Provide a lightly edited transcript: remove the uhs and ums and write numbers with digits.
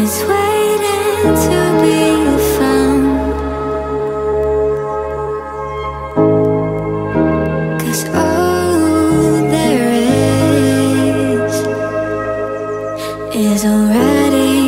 is waiting to be found, 'cause all there is already